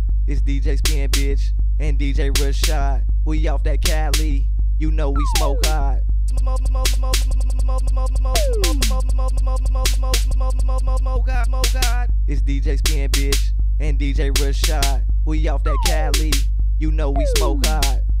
It's DJ Spin Bitch and DJ Rashad. We off that Cali, you know we smoke hot. It's DJ Spin Bitch and DJ Rashad. We off that Cali, you know we smoke hot.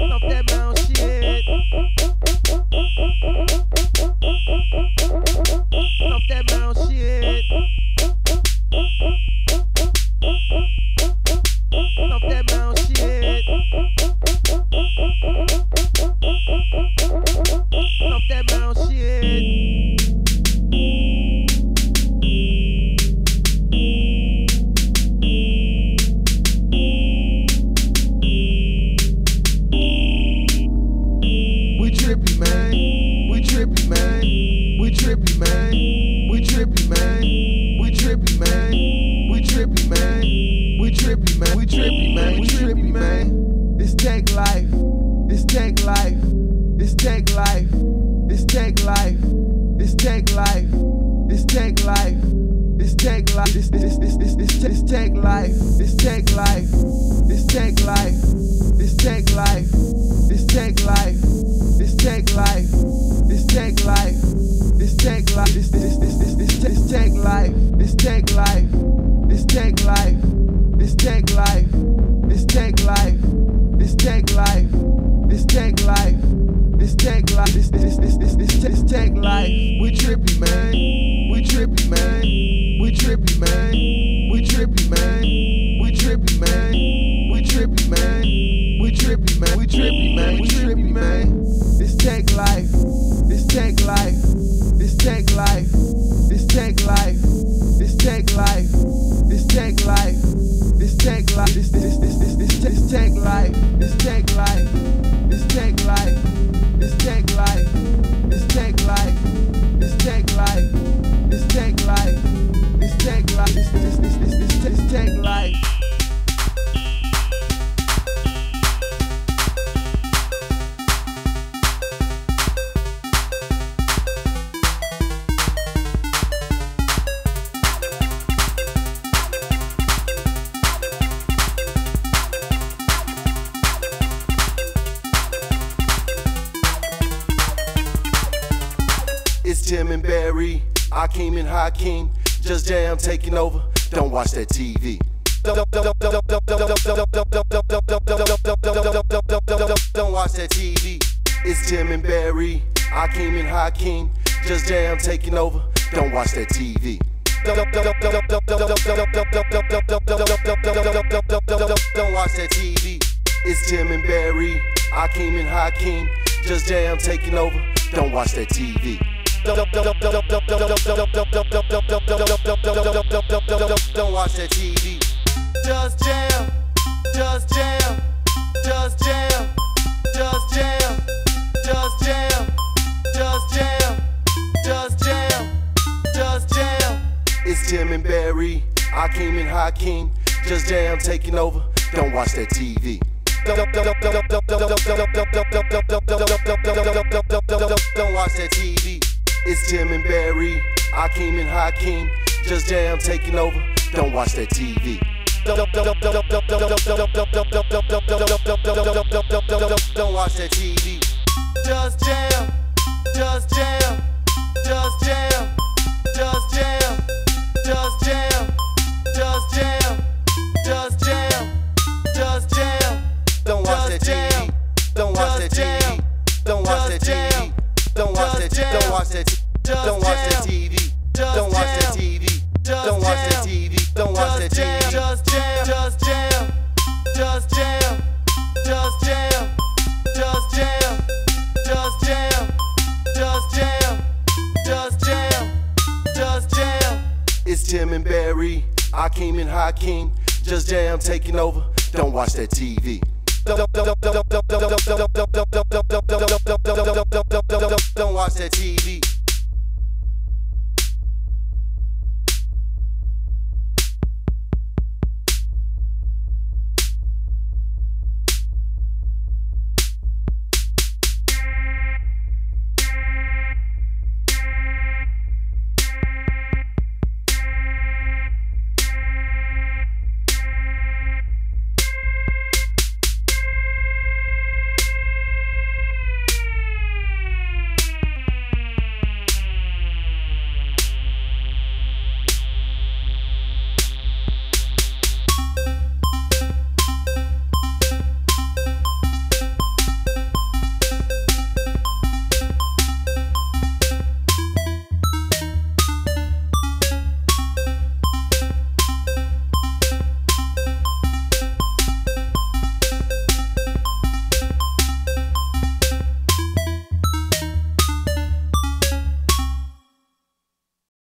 Off that mouth shit. Off that mouth shit. We trippy, man. This Teklife, this Teklife, this Teklife, this Teklife, this Teklife, this Teklife, this Teklife, this Teklife, this Teklife, this Teklife, this Teklife, this Teklife, this Teklife, this Teklife, this Teklife, this Teklife, this Teklife, this Teklife. This Teklife, this Teklife, this Teklife, this Teklife, this Teklife, this Teklife. We trippy, man. We trippy, man. We trippy, man. We trippy, man. We trippy, man. We trippy, man. We trippy, man. We trippy, man. We trippy, man. This Teklife, this Teklife, this Teklife, this Teklife, this Teklife, this Teklife. This Teklife, this Teklife, this Teklife, this Teklife, this Teklife, this Teklife, this Teklife, this Teklife, this Teklife, this Teklife. It's Tim and Barry, Akeem and Hakeem. Just Jam taking over. Don't watch that TV. Don't watch that TV. It's Tim and Barry, Akeem and Hakeem. Just Jam taking over. Don't watch that TV. Don't watch that TV. It's Tim and Barry, Akeem and Hakeem. Just Jam taking over. Don't watch that TV. Don't watch that TV. Just Jam, Just Jam, Just Jam, Just Jam, Just Jam, Just Jam, Just Jam, Just Jam. It's Tim and Barry, Akeem and Hakeem. Just Jam taking over. Don't watch that TV. Don't watch that TV. It's Tim and Barry, Akeem and Hakeem. Just Jam taking over. Don't watch that TV. Don't watch that TV. Just Jam, Just Jam, Just Jam, Just Jam, Just Jam, Just Jam, Just Jam, Just Jam. Don't watch that TV. Don't watch that TV. Don't watch that TV. Don't watch that. Don't watch that. Don't watch that TV. Don't watch that TV. Don't watch that TV. Don't watch that TV. Just Jam. Just Jam. Just Jam. Just Jam. Just Jam. Just Jam. Just Jam. Just Jam. Just Jam. It's Tim and Barry, Akeem and Hakeem. Just Jam taking over. Don't watch that TV. Don't watch that TV.